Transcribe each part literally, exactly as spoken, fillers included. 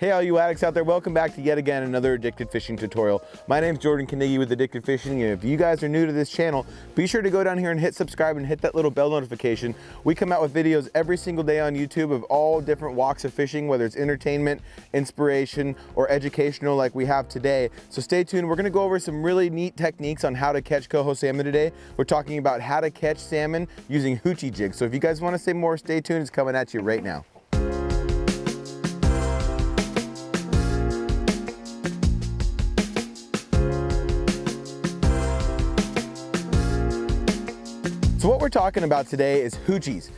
Hey all you addicts out there, welcome back to yet again another Addicted Fishing tutorial. My name's Jordan Caniggy with Addicted Fishing, and if you guys are new to this channel, be sure to go down here and hit subscribe and hit that little bell notification. We come out with videos every single day on YouTube of all different walks of fishing, whether it's entertainment, inspiration, or educational like we have today. So stay tuned, we're gonna go over some really neat techniques on how to catch coho salmon today. We're talking about how to catch salmon using hoochie jigs. So if you guys wanna see more, stay tuned, it's coming at you right now. So what we're talking about today is hoochies.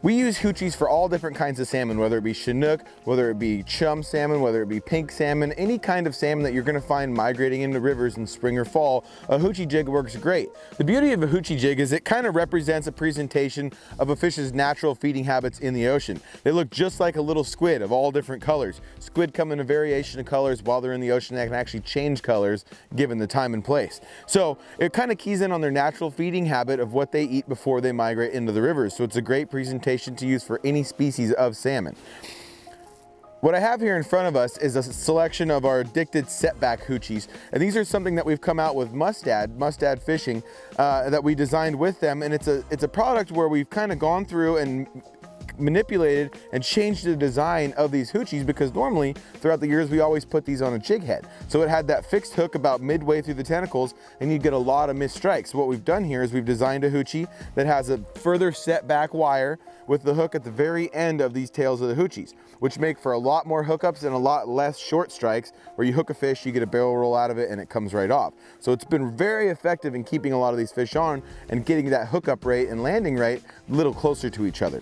We use hoochies for all different kinds of salmon, whether it be Chinook, whether it be chum salmon, whether it be pink salmon, any kind of salmon that you're gonna find migrating into rivers in spring or fall, a hoochie jig works great. The beauty of a hoochie jig is it kind of represents a presentation of a fish's natural feeding habits in the ocean. They look just like a little squid of all different colors. Squid come in a variation of colors while they're in the ocean. They can actually change colors given the time and place. So it kind of keys in on their natural feeding habit of what they eat before they migrate into the rivers. So it's a great presentation to use for any species of salmon. What I have here in front of us is a selection of our Addicted Setback Hoochies, and these are something that we've come out with Mustad, Mustad Fishing, uh, that we designed with them, and it's a, it's a product where we've kind of gone through and manipulated and changed the design of these hoochies, because normally throughout the years we always put these on a jig head. So it had that fixed hook about midway through the tentacles and you'd get a lot of missed strikes. So what we've done here is we've designed a hoochie that has a further set back wire with the hook at the very end of these tails of the hoochies, which make for a lot more hookups and a lot less short strikes where you hook a fish, you get a barrel roll out of it and it comes right off. So it's been very effective in keeping a lot of these fish on and getting that hookup rate and landing rate a little closer to each other.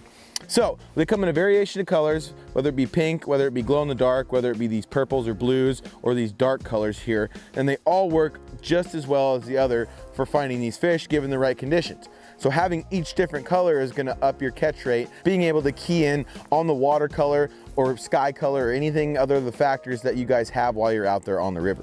So they come in a variation of colors, whether it be pink, whether it be glow in the dark, whether it be these purples or blues or these dark colors here, and they all work just as well as the other for finding these fish given the right conditions. So having each different color is gonna up your catch rate, being able to key in on the water color or sky color or anything other than the factors that you guys have while you're out there on the river.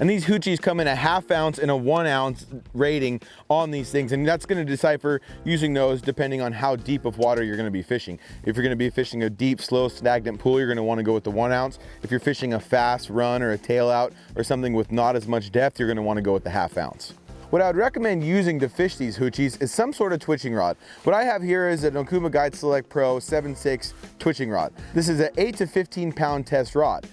And these hoochies come in a half ounce and a one ounce rating on these things, and that's gonna decipher using those depending on how deep of water you're gonna be fishing. If you're gonna be fishing a deep, slow, stagnant pool, you're gonna wanna go with the one ounce. If you're fishing a fast run or a tail out or something with not as much depth, you're gonna wanna go with the half ounce. What I would recommend using to fish these hoochies is some sort of twitching rod. What I have here is an Okuma Guide Select Pro seven six twitching rod. This is an eight to fifteen pound test rod.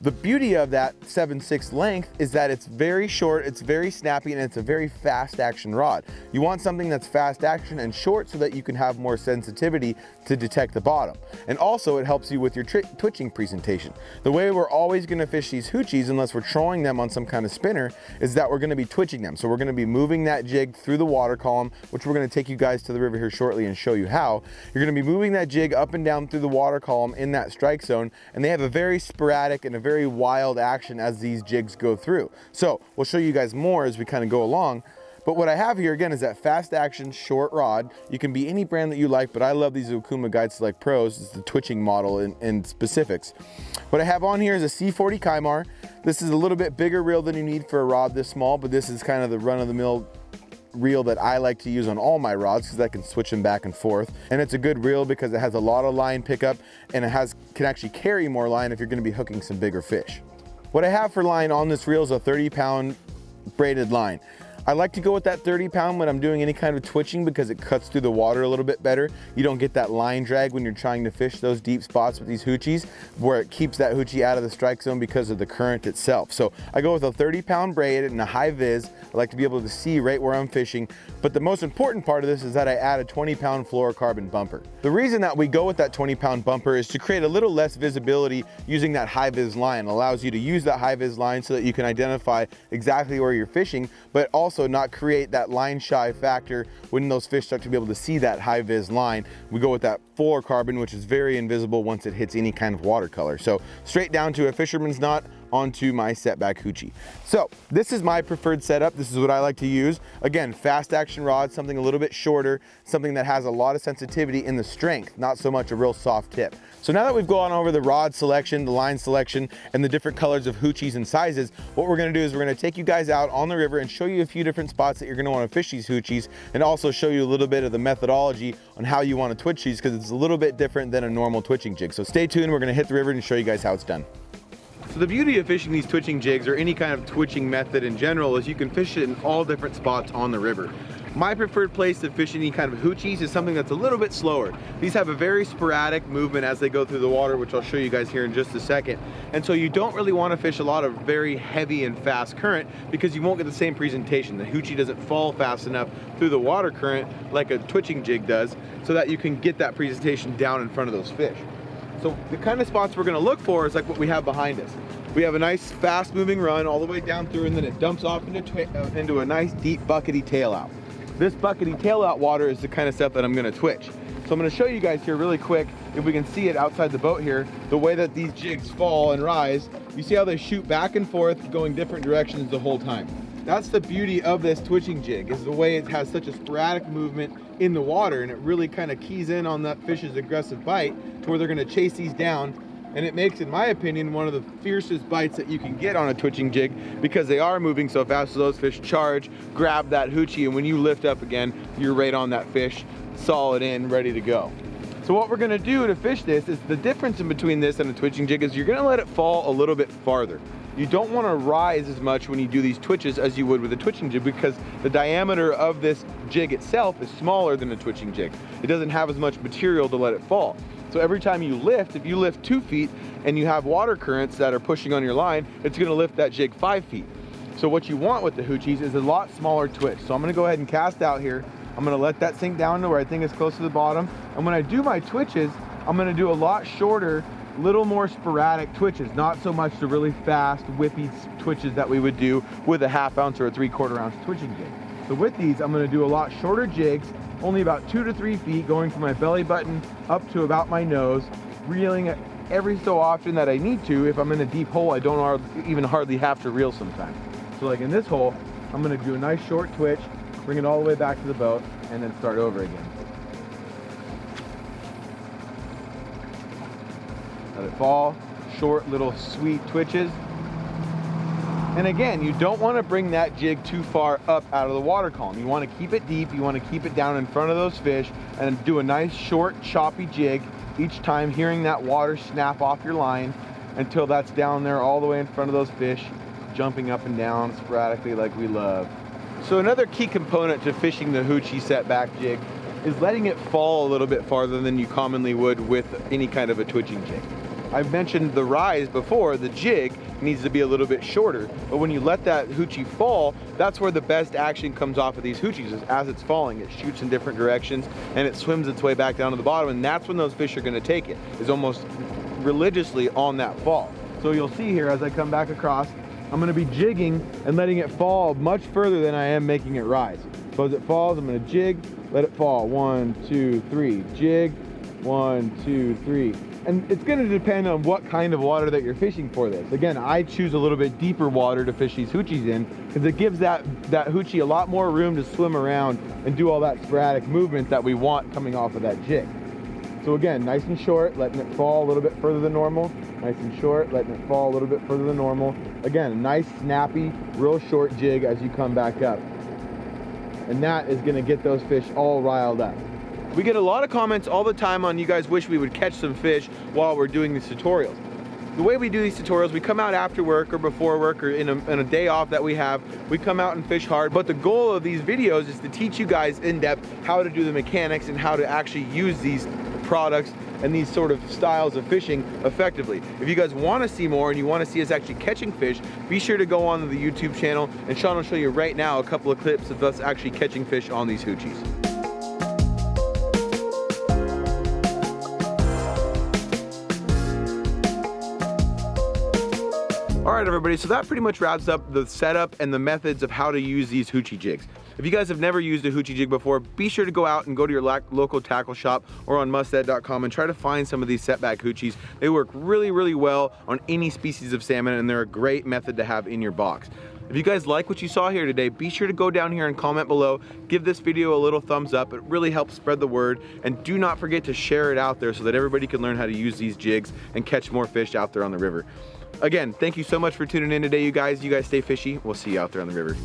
The beauty of that seven six length is that it's very short, it's very snappy, and it's a very fast action rod. You want something that's fast action and short so that you can have more sensitivity to detect the bottom. And also it helps you with your twitching presentation. The way we're always gonna fish these hoochies, unless we're trolling them on some kind of spinner, is that we're gonna be twitching them. So we're gonna be moving that jig through the water column, which we're gonna take you guys to the river here shortly and show you how. You're gonna be moving that jig up and down through the water column in that strike zone, and they have a very sporadic and a very wild action as these jigs go through. So we'll show you guys more as we kind of go along. But what I have here again is that fast action short rod. You can be any brand that you like, but I love these Okuma Guide Select Pros. It's the twitching model in, in specifics. What I have on here is a C forty Kaimar. This is a little bit bigger reel than you need for a rod this small, but this is kind of the run-of-the-mill reel that I like to use on all my rods because I can switch them back and forth. And it's a good reel because it has a lot of line pickup and it has can actually carry more line if you're gonna be hooking some bigger fish. What I have for line on this reel is a thirty pound braided line. I like to go with that thirty pound when I'm doing any kind of twitching because it cuts through the water a little bit better. You don't get that line drag when you're trying to fish those deep spots with these hoochies, where it keeps that hoochie out of the strike zone because of the current itself. So I go with a thirty pound braid and a high vis. I like to be able to see right where I'm fishing. But the most important part of this is that I add a twenty pound fluorocarbon bumper. The reason that we go with that twenty pound bumper is to create a little less visibility using that high vis line. It allows you to use that high vis line so that you can identify exactly where you're fishing, but also Also not create that line shy factor when those fish start to be able to see that high vis line. We go with that fluorocarbon, which is very invisible once it hits any kind of watercolor. So straight down to a fisherman's knot onto my Setback Hoochie. So this is my preferred setup. This is what I like to use. Again, fast action rod, something a little bit shorter, something that has a lot of sensitivity in the strength, not so much a real soft tip. So now that we've gone over the rod selection, the line selection, and the different colors of hoochies and sizes, what we're gonna do is we're gonna take you guys out on the river and show you a few different spots that you're gonna wanna fish these hoochies, and also show you a little bit of the methodology on how you wanna twitch these, because it's a little bit different than a normal twitching jig. So stay tuned, we're gonna hit the river and show you guys how it's done. So the beauty of fishing these twitching jigs, or any kind of twitching method in general, is you can fish it in all different spots on the river. My preferred place to fish any kind of hoochies is something that's a little bit slower. These have a very sporadic movement as they go through the water, which I'll show you guys here in just a second. And so you don't really want to fish a lot of very heavy and fast current, because you won't get the same presentation. The hoochie doesn't fall fast enough through the water current like a twitching jig does, so that you can get that presentation down in front of those fish. So the kind of spots we're going to look for is like what we have behind us. We have a nice fast moving run all the way down through, and then it dumps off into, into a nice deep buckety tail out. This buckety tail out water is the kind of stuff that I'm gonna twitch. So I'm gonna show you guys here really quick, if we can see it outside the boat here, the way that these jigs fall and rise. You see how they shoot back and forth, going different directions the whole time. That's the beauty of this twitching jig, is the way it has such a sporadic movement in the water, and it really kind of keys in on that fish's aggressive bite to where they're gonna chase these down. And it makes, in my opinion, one of the fiercest bites that you can get on a twitching jig, because they are moving so fast. So those fish charge, grab that hoochie, and when you lift up again, you're right on that fish, solid in, ready to go. So what we're gonna do to fish this is, the difference in between this and a twitching jig is you're gonna let it fall a little bit farther. You don't wanna rise as much when you do these twitches as you would with a twitching jig, because the diameter of this jig itself is smaller than a twitching jig. It doesn't have as much material to let it fall. So every time you lift, if you lift two feet and you have water currents that are pushing on your line, it's gonna lift that jig five feet. So what you want with the hoochies is a lot smaller twitch. So I'm gonna go ahead and cast out here. I'm gonna let that sink down to where I think it's close to the bottom. And when I do my twitches, I'm gonna do a lot shorter, little more sporadic twitches, not so much the really fast, whippy twitches that we would do with a half ounce or a three quarter ounce twitching jig. So with these, I'm gonna do a lot shorter jigs, only about two to three feet, going from my belly button up to about my nose, reeling it every so often that I need to. If I'm in a deep hole, I don't even hardly have to reel sometimes. So like in this hole, I'm gonna do a nice short twitch, bring it all the way back to the boat, and then start over again. Let it fall, short little sweet twitches. And again, you don't want to bring that jig too far up out of the water column. You want to keep it deep, you want to keep it down in front of those fish, and do a nice short choppy jig each time, hearing that water snap off your line until that's down there all the way in front of those fish, jumping up and down sporadically like we love. So another key component to fishing the hoochie setback jig is letting it fall a little bit farther than you commonly would with any kind of a twitching jig. I've mentioned the rise before, the jig needs to be a little bit shorter, but when you let that hoochie fall, that's where the best action comes off of these hoochies, is as it's falling, it shoots in different directions and it swims its way back down to the bottom, and that's when those fish are gonna take it, is almost religiously on that fall. So you'll see here as I come back across, I'm gonna be jigging and letting it fall much further than I am making it rise. So as it falls, I'm gonna jig, let it fall, one, two, three, jig, one, two, three. And it's gonna depend on what kind of water that you're fishing for this. Again, I choose a little bit deeper water to fish these hoochies in, because it gives that, that hoochie a lot more room to swim around and do all that sporadic movement that we want coming off of that jig. So again, nice and short, letting it fall a little bit further than normal. Nice and short, letting it fall a little bit further than normal. Again, a nice, snappy, real short jig as you come back up. And that is gonna get those fish all riled up. We get a lot of comments all the time on, you guys wish we would catch some fish while we're doing these tutorials. The way we do these tutorials, we come out after work or before work or in a, in a day off that we have, we come out and fish hard, but the goal of these videos is to teach you guys in depth how to do the mechanics and how to actually use these products and these sort of styles of fishing effectively. If you guys want to see more and you want to see us actually catching fish, be sure to go on to the YouTube channel, and Sean will show you right now a couple of clips of us actually catching fish on these hoochies. All right, everybody, so that pretty much wraps up the setup and the methods of how to use these hoochie jigs. If you guys have never used a hoochie jig before, be sure to go out and go to your local tackle shop or on mustad dot com and try to find some of these setback hoochies. They work really, really well on any species of salmon, and they're a great method to have in your box. If you guys like what you saw here today, be sure to go down here and comment below. Give this video a little thumbs up. It really helps spread the word. And do not forget to share it out there so that everybody can learn how to use these jigs and catch more fish out there on the river. Again, thank you so much for tuning in today, you guys. You guys stay fishy. We'll see you out there on the river.